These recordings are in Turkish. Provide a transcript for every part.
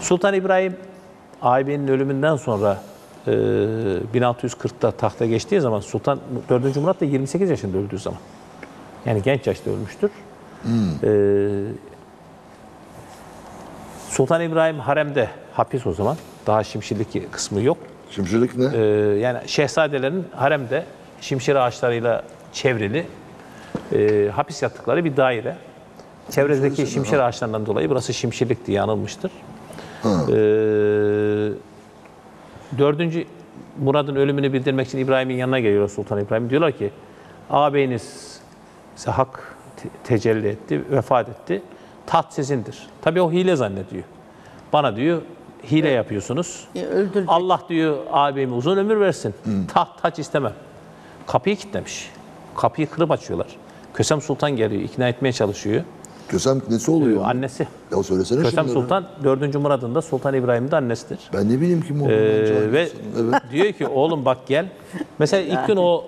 Sultan İbrahim ağabeyinin ölümünden sonra 1640'ta tahta geçtiği zaman Sultan 4. Murat da 28 yaşında öldüğü zaman. Yani genç yaşta ölmüştür. Sultan İbrahim haremde hapis o zaman. Daha şimşirlik kısmı yok. Şimşirlik ne? Yani şehzadelerin haremde şimşir ağaçlarıyla çevrili hapis yattıkları bir daire. Çevredeki şimşir ağaçlarından dolayı burası şimşirlik diye anılmıştır. 4. Murad'ın ölümünü bildirmek için İbrahim'in yanına geliyor Sultan İbrahim. Diyorlar ki ağabeyiniz hak tecelli etti, vefat etti. Taht sizindir. Tabii o hile zannediyor. Bana diyor hile yapıyorsunuz. Allah diyor ağabeyime uzun ömür versin. Taht haç istemem. Kapıyı kilitlemiş. Kapıyı kırıp açıyorlar. Kösem Sultan geliyor, ikna etmeye çalışıyor. Kösem nesi oluyor? Annesi. Ya söylesene Kösem Sultan 4. Murad'ın da Sultan İbrahim'in de annesidir. Ben ne bileyim kim olduğunu. Ve evet. Diyor ki oğlum bak gel. Mesela ilk gün o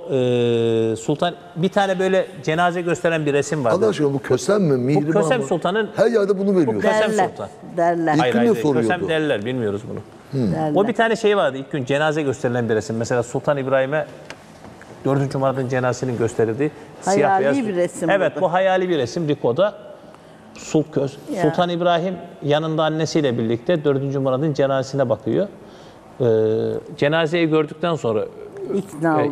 Sultan bir tane böyle cenaze gösteren bir resim vardı. Allah aşkına bu Kösem mi? Mihrim bu Kösem Sultan'ın. Her yerde bunu veriyor. Bu Kösem Sultan. Derler. İlk gün ne soruyordu? Kösem derler, bilmiyoruz bunu. Derler. O bir tane şey vardı ilk gün cenaze gösterilen bir resim. Mesela Sultan İbrahim'e 4. Murad'ın cenazesinin gösterildiği siyah beyaz. Hayali bir resim. Evet bu hayali bir resim Riko'da. Sultan İbrahim yanında annesiyle birlikte 4. Murad'ın cenazesine bakıyor. Cenazeyi gördükten sonra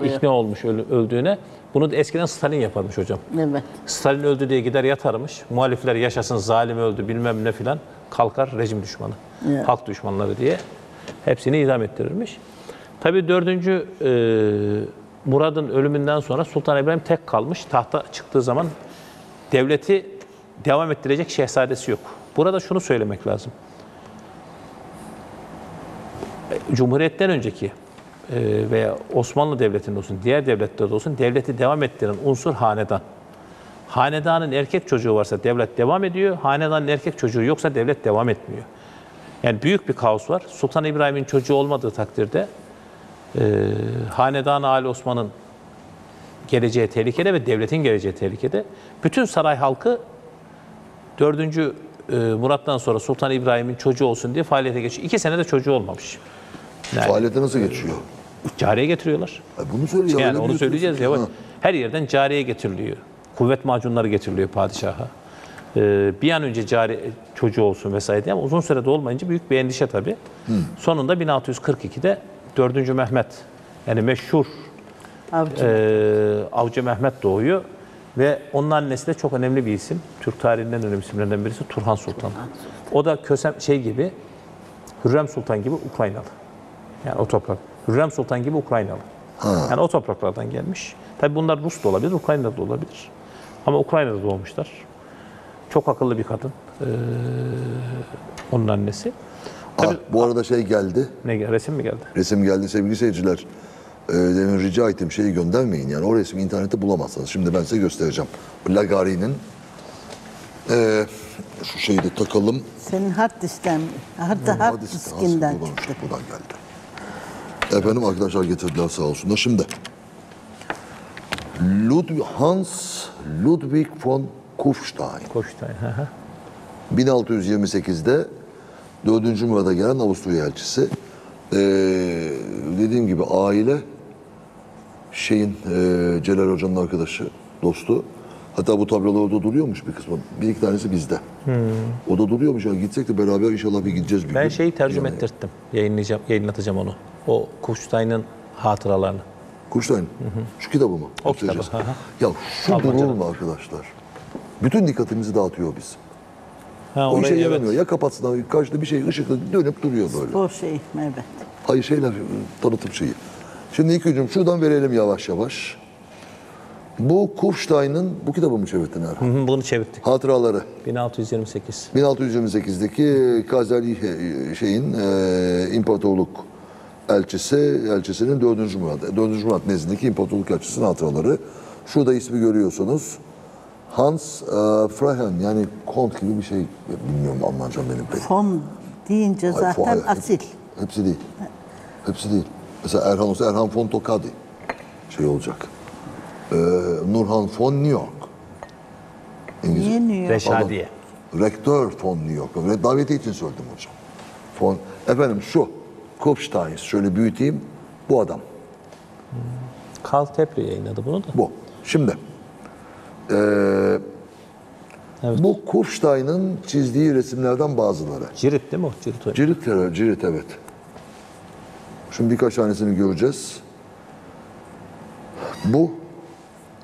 ikna olmuş öldüğüne. Bunu da eskiden Stalin yaparmış hocam. Evet. Stalin öldü diye gider yatarmış. Muhalifler yaşasın zalim öldü bilmem ne filan. Kalkar rejim düşmanı, halk düşmanları diye. Hepsini idam ettirirmiş. Tabii 4. Murad'ın ölümünden sonra Sultan İbrahim tek kalmış. Tahta çıktığı zaman devleti devam ettirecek şehzadesi yok. Burada şunu söylemek lazım. Cumhuriyetten önceki veya Osmanlı Devleti'nde olsun, diğer devletlerde olsun devleti devam ettiren unsur hanedan. Hanedanın erkek çocuğu varsa devlet devam ediyor, hanedanın erkek çocuğu yoksa devlet devam etmiyor. Yani büyük bir kaos var. Sultan İbrahim'in çocuğu olmadığı takdirde hanedan-ı Ali Osman'ın geleceği tehlikede ve devletin geleceği tehlikede. Bütün saray halkı 4. Murat'tan sonra Sultan İbrahim'in çocuğu olsun diye faaliyete geçiyor. 2 senede çocuğu olmamış. Yani, faaliyete nasıl geçiyor? Cariye getiriyorlar. Bunu söylüyor. Yani onu söyleyeceğiz yavaş. Her yerden cariye getiriliyor. Kuvvet macunları getiriliyor padişaha. Bir an önce çocuğu olsun vesaire diye ama uzun sürede olmayınca büyük bir endişe tabii. Sonunda 1642'de 4. Mehmet yani meşhur Avcı Mehmet doğuyor. Ve onun annesi de çok önemli bir isim. Türk tarihinden önemli isimlerden birisi Turhan Sultan. O da Kösem gibi, Hürrem Sultan gibi Ukraynalı. Yani o toprak. Hürrem Sultan gibi Ukraynalı. Yani o topraklardan gelmiş. Tabii bunlar Rus da olabilir, Ukrayna'da da olabilir. Ama Ukrayna'da doğmuşlar. Çok akıllı bir kadın. Onun annesi. Tabii, bu arada şey geldi. Ne, resim mi geldi? Resim geldi sevgili seyirciler. Demin rica ettim şeyi göndermeyin. Yani o resmi internette bulamazsınız. Şimdi ben size göstereceğim. Lagari'nin şu şeyi de takalım. Senin hard diskten, hard diskinden çıktı. Buradan geldi. Efendim arkadaşlar getirdiler sağ olsunlar. Şimdi Ludwig Hans Ludwig von Kufstein. 1628'de 4. Murat'a gelen Avusturya elçisi. Dediğim gibi aile şeyin Celal Hoca'nın arkadaşı, dostu. Hatta bu tablolar orada duruyormuş bir kısmı. Bir iki tanesi bizde. O da duruyormuş. Yani gitsek de beraber inşallah bir gideceğiz. Bir ben gün. Şeyi tercüme yani. Ettirttim. Yayınlatacağım onu. O Kuştay'ın hatıralarını. Kuştay'ın? Şu kitabı mı? O kitabı. Ya şu durur mu arkadaşlar? Bütün dikkatimizi dağıtıyor biz. Ha, o işe yaramıyor. Ya kapatsın, karşıda bir şey ışıkla dönüp duruyor böyle. Spor şeyi, evet. Hayır şeyler, tanıtım şeyi. Şimdi ilk hücum şuradan verelim yavaş yavaş. Bu Kufstein'ın, bu kitabı mı çevirdin Erhan? Bunu çevirdik. Hatıraları. 1628. 1628'deki Kazali şeyin, imparatorluk elçisinin 4. Murat. 4. Murat nezdindeki imparatorluk elçisinin hatıraları. Şurada ismi görüyorsunuz. Hans Frahen yani kont gibi bir şey bilmiyorum Almancam benim pek. Von deyince zaten hayır, asil. Hepsi değil. Hepsi değil. Mesela Erhan olsa Erhan von Tokadi şey olacak. Nurhan von New York. İngilizce. Reşadiye. Rektör von New York. Daveti için söyledim hocam. von. Efendim şu Kufstein, şöyle büyüteyim, bu adam. Karl Tepri yayınladı bunu da. Bu. Şimdi evet. Bu Kufstein'ın çizdiği resimlerden bazıları. Cirit değil mi o? Cirit, Cirit evet. Şimdi birkaç tanesini göreceğiz. Bu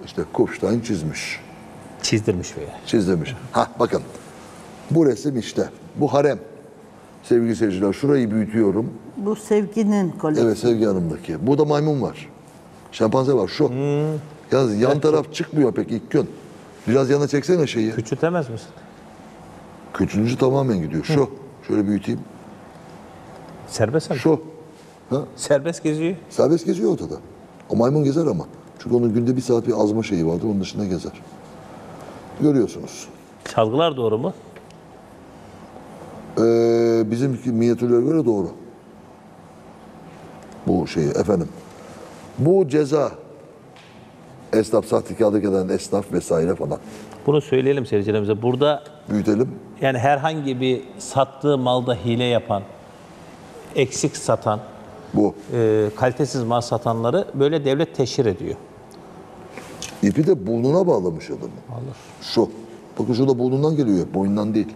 işte Kufstein çizmiş. Çizdirmiş veya. Çizdirmiş. Ha bakın. Bu resim işte. Bu harem. Sevgili seyirciler, şurayı büyütüyorum. Bu Sevgi'nin koleksiyonu. Evet, Sevgi Hanım'daki. Burada maymun var. Şempanze var. Şu. Yalnız yan evet. Taraf çıkmıyor pek ilk gün. Biraz yana çeksene şeyi. Küçültemez misin? Küçülünce tamamen gidiyor. Şu. Hı. Şöyle büyüteyim. Serbest mi? Şu. Ha? Serbest geziyor. Serbest geziyor ortada. O maymun gezer ama. Çünkü onun günde bir saat bir azma şeyi vardır. Onun dışında gezer. Görüyorsunuz. Çalgılar doğru mu? Bizim minyatürlere göre doğru. Bu şeyi efendim. Bu ceza. Esnaf, sahtekarlık eden esnaf vesaire falan. Bunu söyleyelim seyircilerimize. Burada büyütelim. Yani herhangi bir sattığı malda hile yapan, eksik satan, bu kalitesiz mal satanları böyle devlet teşhir ediyor. İpi de burnuna bağlamış adamı. Alır. Şu. Bakın şurada burnundan geliyor. Boynundan değil.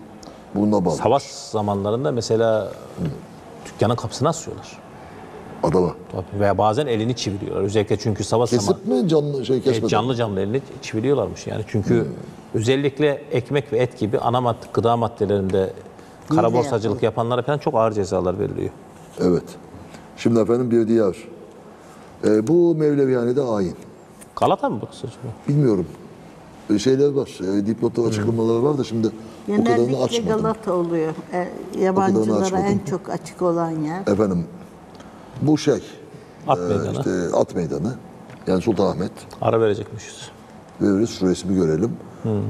Burnuna bağlamış. Savaş zamanlarında mesela dükkanın kapısını asıyorlar. Adama. Tabii. Veya bazen elini çiviliyorlar. Özellikle çünkü savaş zamanı. Kesip mi canlı şey kesmeden? Canlı canlı elini çiviliyorlarmış yani. Çünkü özellikle ekmek ve et gibi ana gıda maddelerinde karaborsacılık yapanlara falan çok ağır cezalar veriliyor. Evet. Şimdi efendim bir diğer. Bu Mevlevihane'de ayin. Galata mı burası acaba? Bilmiyorum. Şeyler var. Dipnotlar, açıklamaları var da şimdi genellikle o kadarını açmadım. Galata oluyor. Yabancılara en çok açık olan yer. Efendim bu şey. At meydanı. İşte at meydanı. Yani Sultanahmet. Ara verecekmişiz. Veririz. Şu resmi görelim.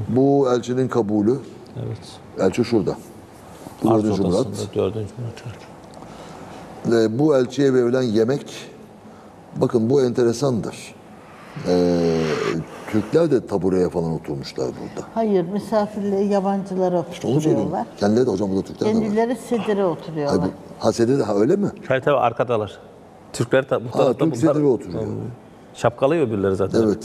Bu elçinin kabulü. Evet. Elçi şurada. Arz odasında 4. Murat. Bu elçiye verilen yemek, bakın bu enteresandır. Türkler de tabureye falan oturmuşlar burada. Hayır, misafirliğe, yabancılara işte oturuyorlar. Kendileri de hocam burada Türkler de var. Kendileri sedire oturuyorlar. Hayır, ha sedire, ha öyle mi? Şöyle tabii arkadalar. Türkler de bu tarafta. Ha, Türk sedire oturuyor. Şapkalı öbürleri zaten. Evet.